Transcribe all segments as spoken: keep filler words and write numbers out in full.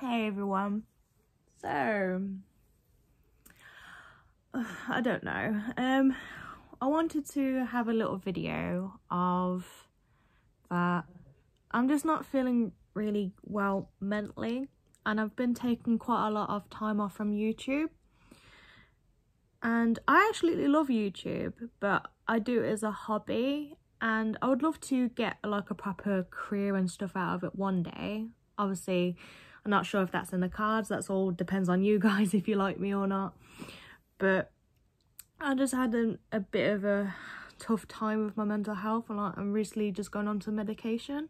Hey everyone. So I don't know, um I wanted to have a little video of that. I'm just not feeling really well mentally, and I've been taking quite a lot of time off from YouTube, and I actually love YouTube, but I do it as a hobby, and I would love to get like a proper career and stuff out of it one day. Obviously I'm not sure if that's in the cards. That's all depends on you guys if you like me or not. But I just had a, a bit of a tough time with my mental health, and I, I'm recently just going on to medication.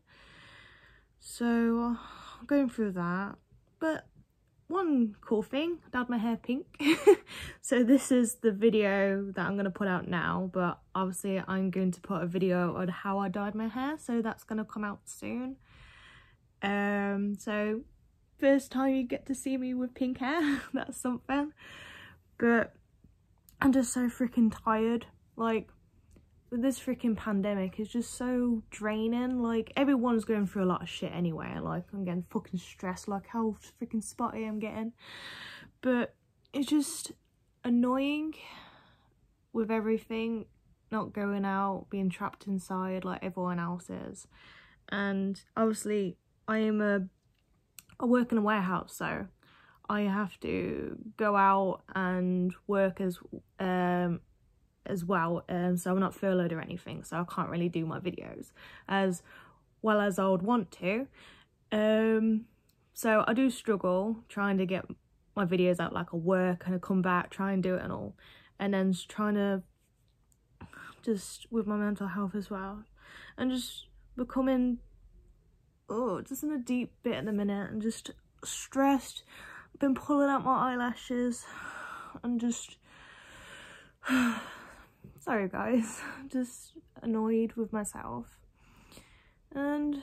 So I'm going through that. But one cool thing, I dyed my hair pink. So this is the video that I'm going to put out now. But obviously I'm going to put a video on how I dyed my hair. So that's going to come out soon. Um, so... first time you get to see me with pink hair. That's something. But I'm just so freaking tired. Like, with this freaking pandemic, it's just so draining. Like, everyone's going through a lot of shit anyway. Like, I'm getting fucking stressed, like how freaking spotty I'm getting. But it's just annoying with everything, not going out, being trapped inside like everyone else is. And obviously I am a I work in a warehouse, so I have to go out and work as um as well, um so I'm not furloughed or anything, so I can't really do my videos as well as I would want to. Um so I do struggle trying to get my videos out. Like, I work and I come back, try and do it and all, and then just trying to just with my mental health as well, and just becoming oh, just in a deep bit at the minute, and just stressed. Been pulling out my eyelashes and just sorry guys, just annoyed with myself. And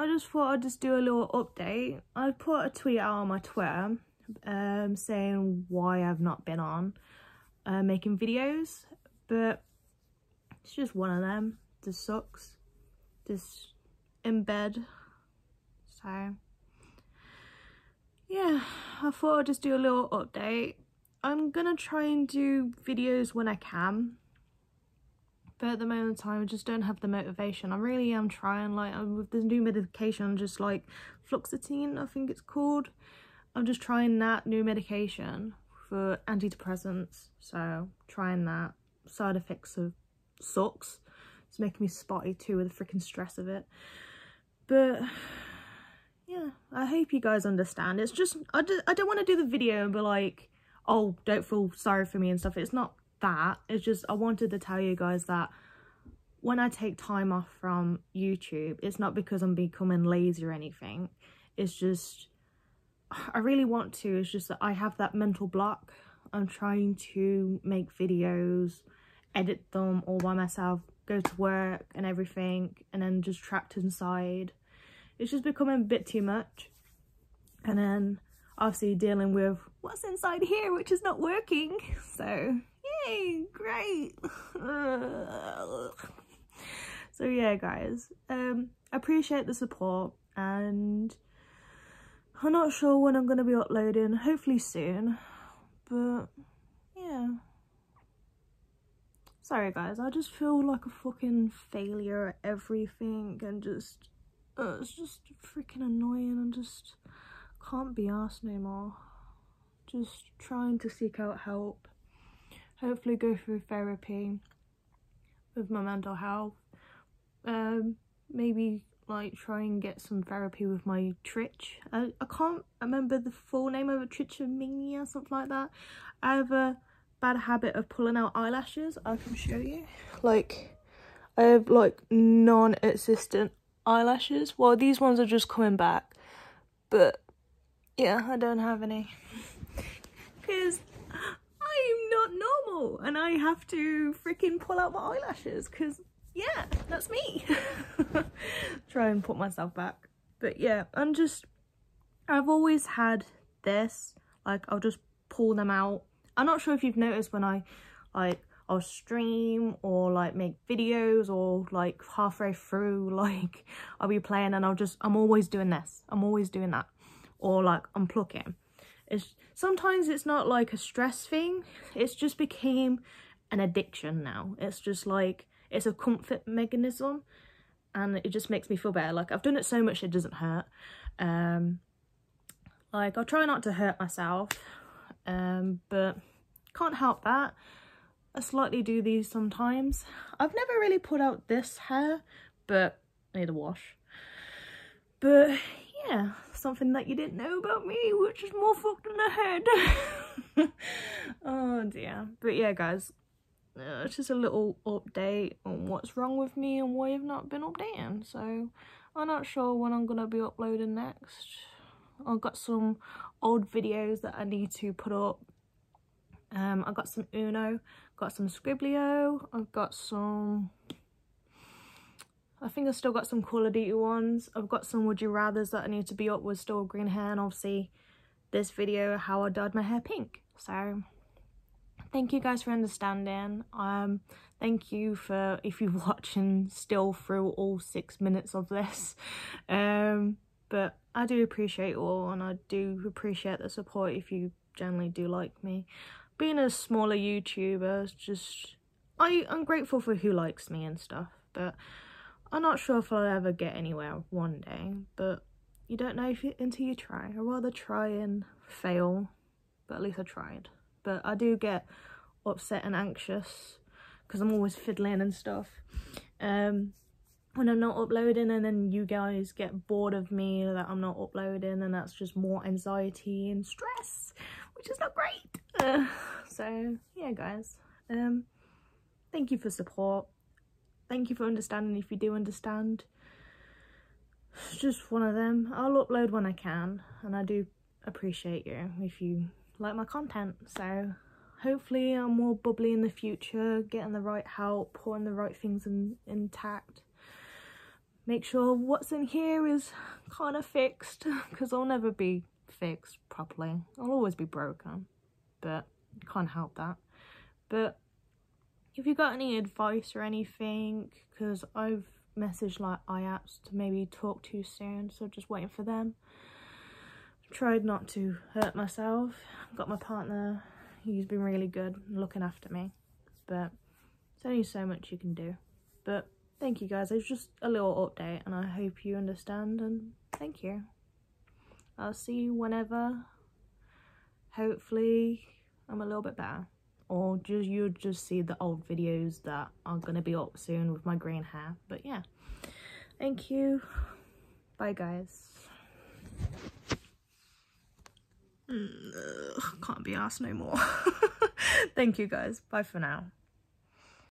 I just thought I'd just do a little update. I put a tweet out on my Twitter um saying why I've not been on uh, making videos, but it's just one of them. Just sucks, just in bed. So yeah, I thought I'd just do a little update. I'm gonna try and do videos when I can, but at the moment in time I just don't have the motivation. I really am trying, like, I'm with this new medication, just like fluoxetine I think it's called. I'm just trying that new medication for antidepressants, so trying that. Side effects of sucks. It's making me spotty too with the freaking stress of it. But yeah, I hope you guys understand. It's just, I, do, I don't want to do the video and be like, oh, don't feel sorry for me and stuff. It's not that. It's just, I wanted to tell you guys that when I take time off from YouTube, it's not because I'm becoming lazy or anything. It's just, I really want to. It's just that I have that mental block. I'm trying to make videos, edit them all by myself, go to work and everything, and then just trapped inside. It's just becoming a bit too much, and then obviously dealing with what's inside here, which is not working. So yay, great. So yeah guys, um I appreciate the support, and I'm not sure when I'm going to be uploading, hopefully soon. But yeah, sorry guys, I just feel like a fucking failure at everything, and just, uh, it's just freaking annoying. I just can't be arsed no more. Just trying to seek out help. Hopefully go through therapy with my mental health. Um, maybe like try and get some therapy with my trich. I, I can't remember the full name of it, trichomania, something like that. I have a bad habit of pulling out eyelashes. I can show you, like, I have like non-existent eyelashes. Well, these ones are just coming back, but yeah, I don't have any because I'm not normal, and I have to freaking pull out my eyelashes because yeah, that's me. Try and put myself back. But yeah, I'm just, I've always had this, like, I'll just pull them out. I'm not sure if you've noticed when I, like, I'll stream or, like, make videos, or, like, halfway through, like, I'll be playing and I'll just, I'm always doing this. I'm always doing that. or like unplucking. It's sometimes it's not like a stress thing, it's just became an addiction now. It's just like, it's a comfort mechanism, and it just makes me feel better. Like, I've done it so much it doesn't hurt. Um, like, I'll try not to hurt myself, um, but can't help that. I slightly do these sometimes. I've never really put out this hair, but I need a wash. But yeah, something that you didn't know about me, which is more fucked in the head. Oh dear. But yeah, guys, uh, it's just a little update on what's wrong with me and why I've not been updating. So I'm not sure when I'm gonna be uploading next. I've got some old videos that I need to put up. Um, I've got some Uno, got some Scriblio, I've got some, I think I've still got some Call of Duty ones, I've got some Would You Rathers that I need to be up with, still green hair, and obviously this video, how I dyed my hair pink. So thank you guys for understanding, um, thank you for, if you're watching still through all six minutes of this, um, but I do appreciate all, and I do appreciate the support if you generally do like me. Being a smaller YouTuber, it's just I, I'm grateful for who likes me and stuff, but I'm not sure if I'll ever get anywhere one day, but you don't know if you, until you try. I'd rather try and fail, but at least I tried. But I do get upset and anxious because I'm always fiddling and stuff um, when I'm not uploading, and then you guys get bored of me that I'm not uploading, and that's just more anxiety and stress, which is not great. Uh, so yeah, guys, um thank you for support, thank you for understanding if you do understand. It's just one of them. I'll upload when I can, and I do appreciate you if you like my content. So hopefully I'm more bubbly in the future, getting the right help, putting the right things in intact. Make sure what's in here is kind of fixed, because I'll never be fixed properly, I'll always be broken, but can't help that. But if you got any advice or anything, because I've messaged like I A P S to maybe talk too soon, so just waiting for them. Tried not to hurt myself, got my partner, he's been really good looking after me, but there's only so much you can do. But thank you guys, it's just a little update, and I hope you understand, and thank you. I'll see you whenever. Hopefully I'm a little bit better, or just you'll just see the old videos that are going to be up soon with my green hair. But yeah, thank you, bye guys. Mm, ugh, can't be arsed no more. Thank you guys, bye for now.